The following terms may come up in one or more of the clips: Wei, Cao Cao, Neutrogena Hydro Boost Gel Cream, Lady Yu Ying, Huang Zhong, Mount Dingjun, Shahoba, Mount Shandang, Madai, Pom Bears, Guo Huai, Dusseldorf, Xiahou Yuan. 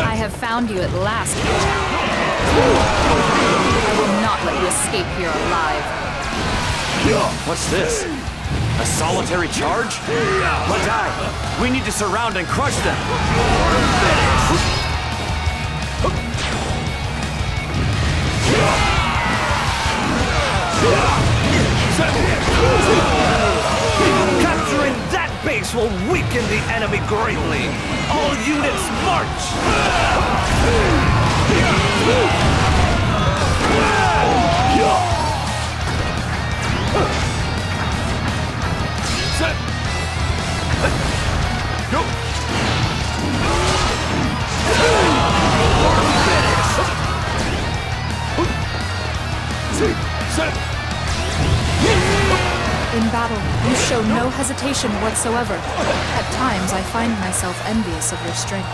I have found you at last, Cao Cao. I will not let you escape here alive. What's this? A solitary charge? Madai, we need to surround and crush them. Capturing that base will weaken the enemy greatly. All units march! In battle, you show no hesitation whatsoever. At times, I find myself envious of your strength.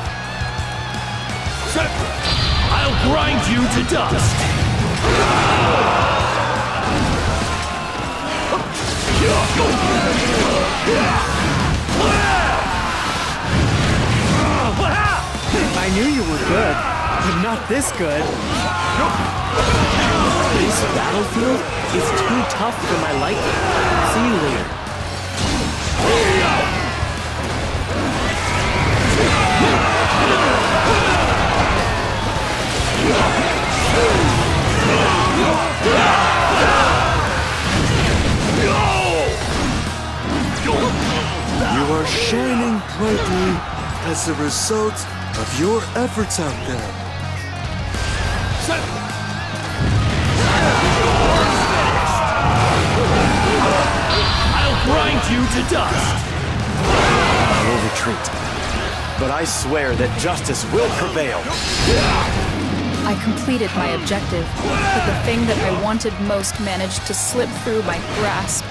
I'll grind you to dust! I knew you were good, but not this good. This battlefield is too tough for my liking. See you later. You are shining brightly as a result of your efforts out there. I'll grind you to dust! We'll retreat, but I swear that justice will prevail. I completed my objective, but the thing that I wanted most managed to slip through my grasp.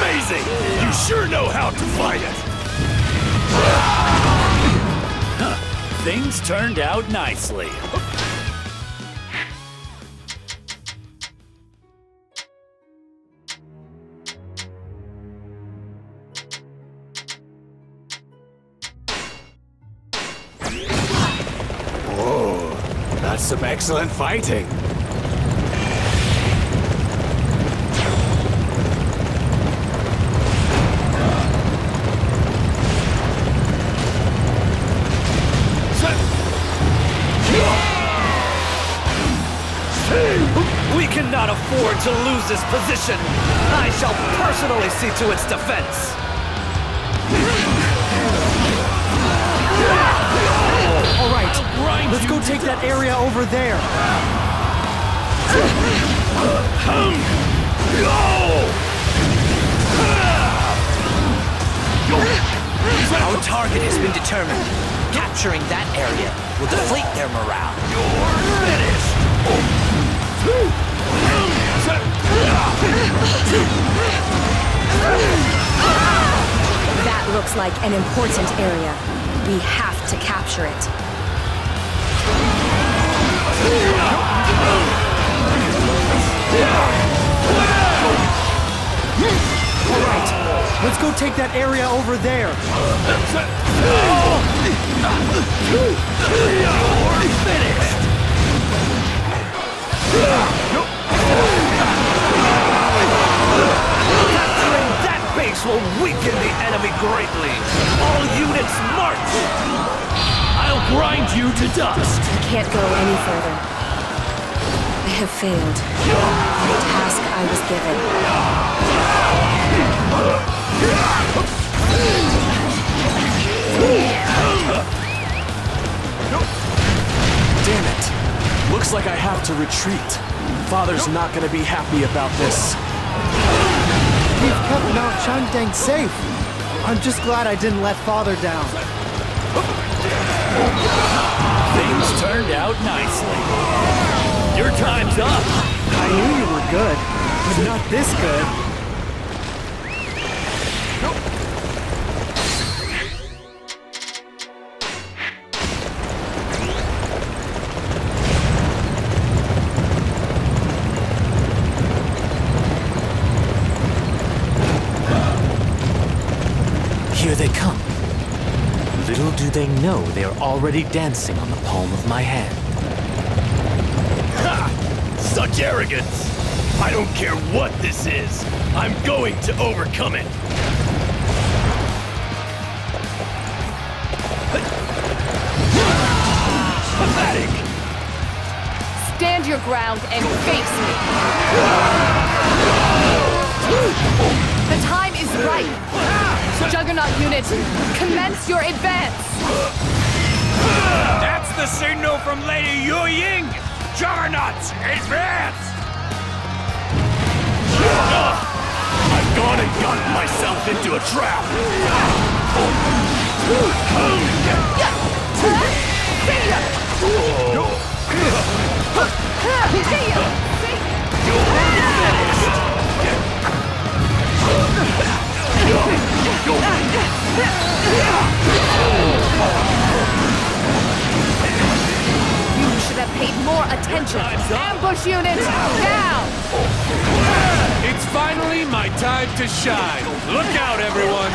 Amazing! You sure know how to fight it! Things turned out nicely. Some excellent fighting. We cannot afford to lose this position. I shall personally see to its defense. All right, let's go take that area over there. Our target has been determined. Capturing that area will deflate their morale. You're finished. That looks like an important area. We have to capture it. All right, let's go take that area over there. You're finished. Capturing that base will weaken the enemy greatly. All units march. I'll grind you to dust. I can't go any further. I have failed the task I was given. Damn it! Looks like I have to retreat. Father's not going to be happy about this. We've kept Mount Shandang safe. I'm just glad I didn't let Father down. Things turned out nicely. Your time's up! I knew you were good, but not this good. Here they come. The Little do they know they are already dancing on the palm of my hand. Ha! Such arrogance! I don't care what this is! I'm going to overcome it! Pathetic! Stand your ground and face me! The time is right! Juggernaut unit, commence your advance! That's the signal from Lady Yu Ying! Juggernauts, advance! I've gone and gotten myself into a trap! You should have paid more attention. Ambush units, down! It's finally my time to shine! Look out, everyone!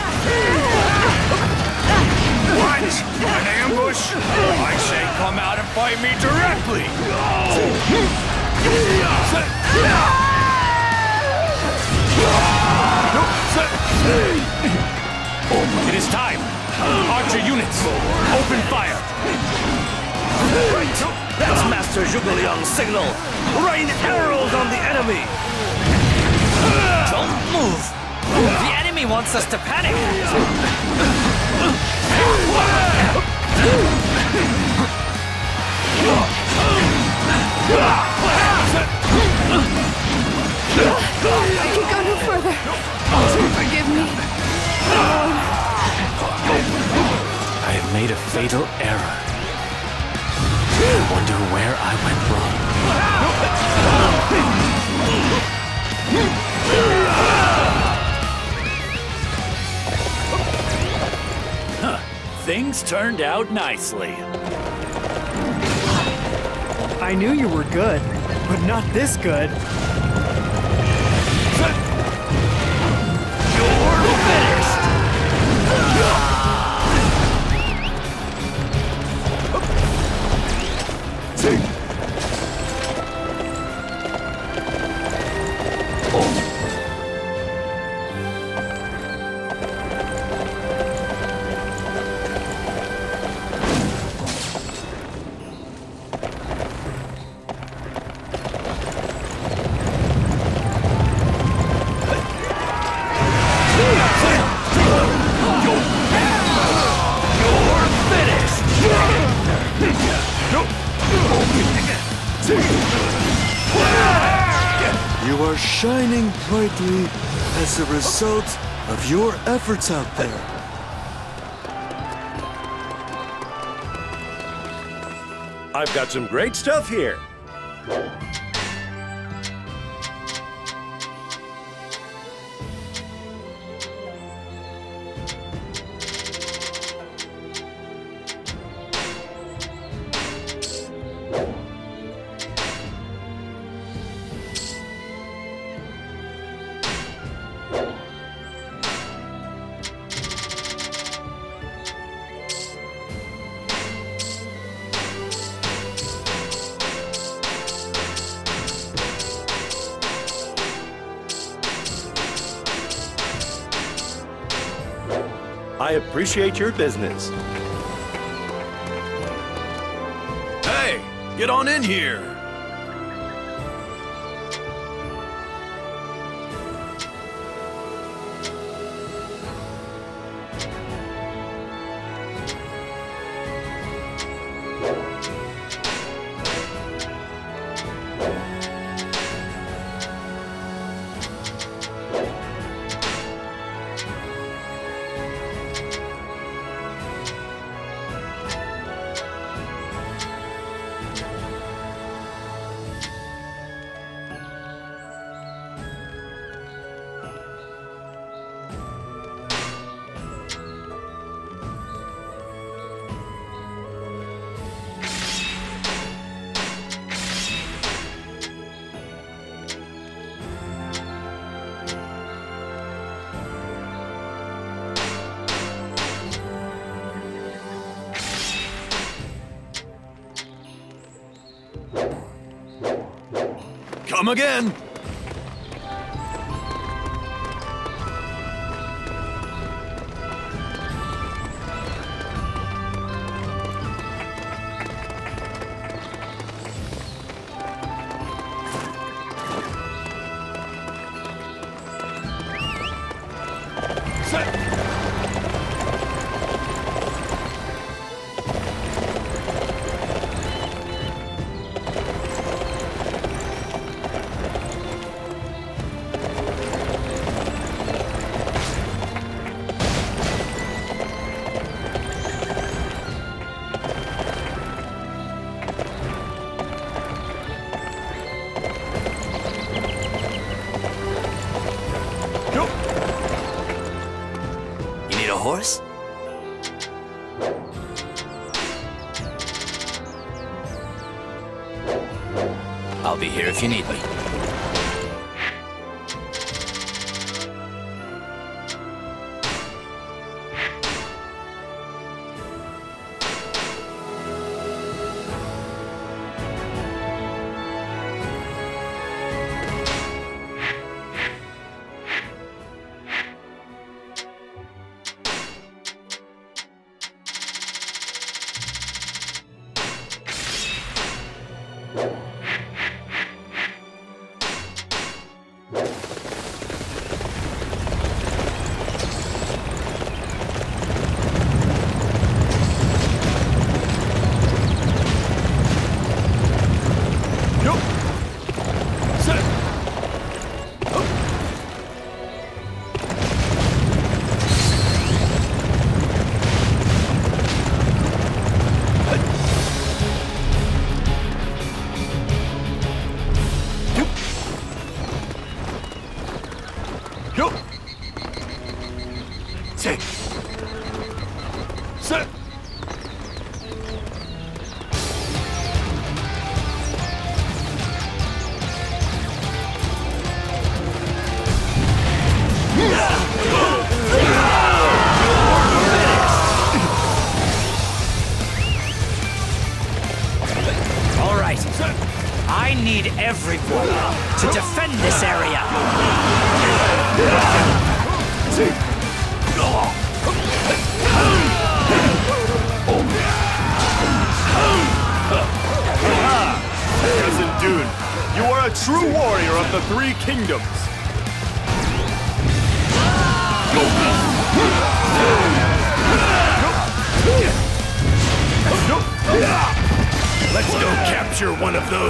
What? An ambush? I say come out and fight me directly! Oh. It is time! Archer units, open fire! Right! That's Master Zhuge Liang's signal! Rain arrows on the enemy! Don't move! The enemy wants us to panic! I can go no further! Forgive me! I have made a fatal error. I wonder where I went wrong. Huh. Things turned out nicely. I knew you were good, but not this good. You're finished! Shining brightly as a result of your efforts out there. I've got some great stuff here. I appreciate your business. Hey, get on in here. Come again! I'll be here if you need me.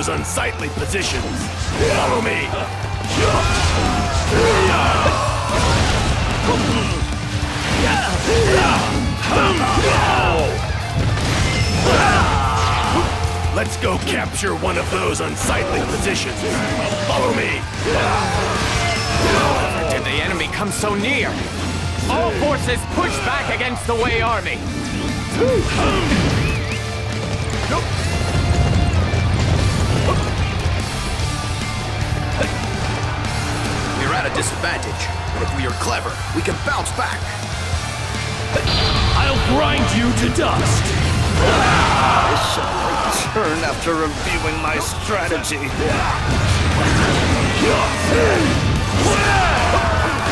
Unsightly positions. Follow me. Let's go capture one of those unsightly positions. Follow me. How did the enemy come so near? All forces push back against the Wei army. Disadvantage, but if we are clever, we can bounce back. I'll grind you to dust. This shall return after reviewing my strategy.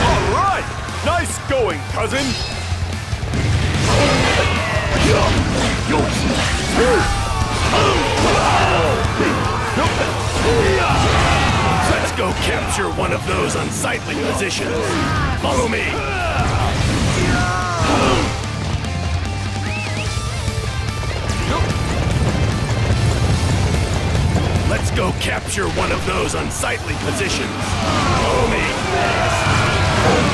All right, nice going, cousin. Let's go capture one of those unsightly positions. Follow me. Let's go capture one of those unsightly positions. Follow me.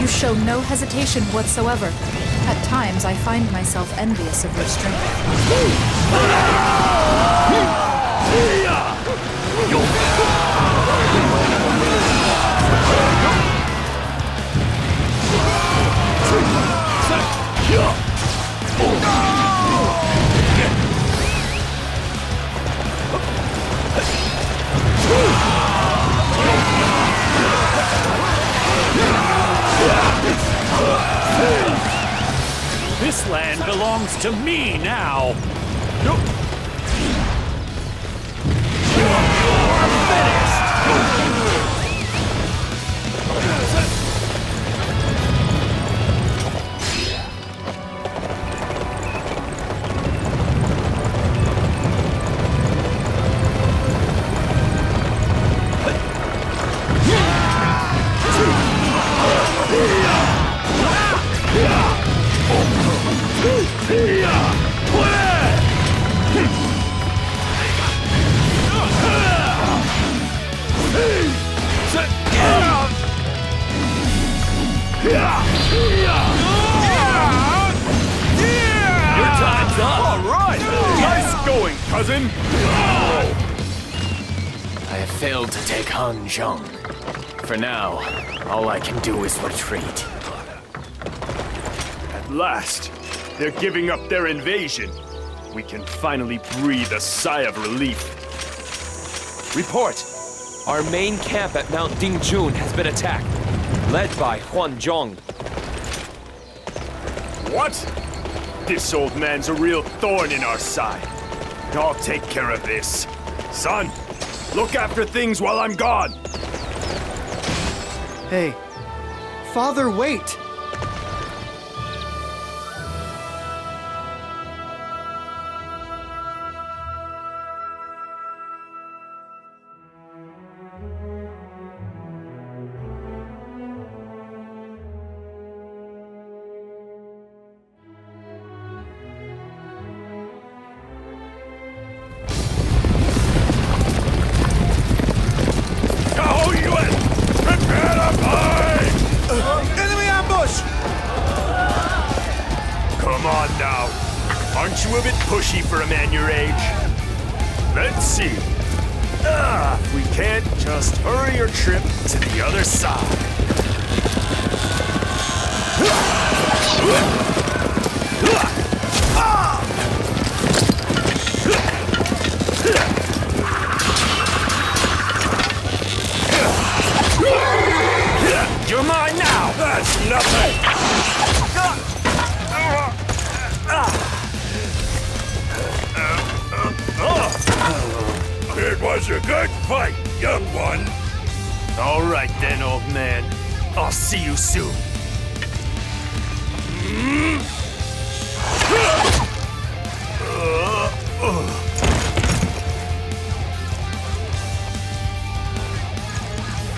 You show no hesitation whatsoever. At times, I find myself envious of your strength. This land belongs to me now. Nope. Cousin? I have failed to take Huang Zhong. For now, all I can do is retreat. At last, they're giving up their invasion. We can finally breathe a sigh of relief. Report! Our main camp at Mount Dingjun has been attacked, led by Huang Zhong. What? This old man's a real thorn in our side. I'll take care of this. Son, look after things while I'm gone. Hey, Father, wait.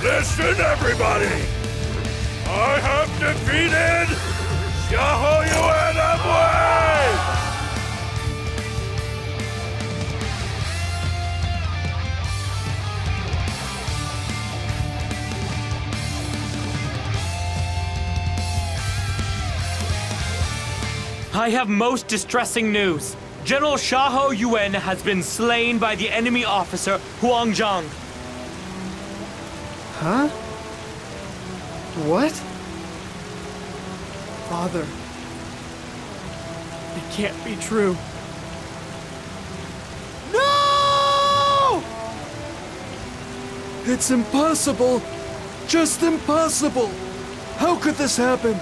Listen, everybody! I have defeated Xiahou Yuan and Wei! I have most distressing news. General Xiahou Yuan has been slain by the enemy officer Huang Zhong. Huh? What? Father, it can't be true. No! It's impossible! Just impossible! How could this happen?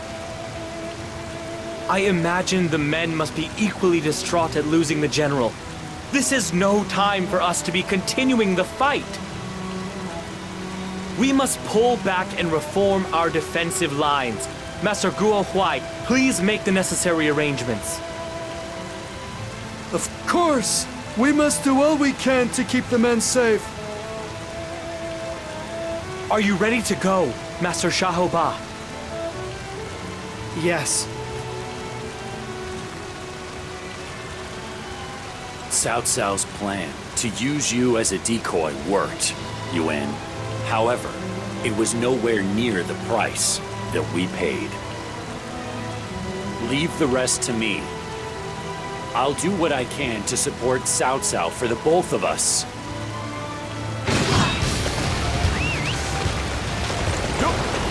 I imagine the men must be equally distraught at losing the general. This is no time for us to be continuing the fight. We must pull back and reform our defensive lines. Master Guo Huai, please make the necessary arrangements. Of course! We must do all we can to keep the men safe. Are you ready to go, Master Shahoba? Yes. Cao Cao's plan to use you as a decoy worked, Yuan. However, it was nowhere near the price that we paid. Leave the rest to me. I'll do what I can to support Cao Cao for the both of us. Nope.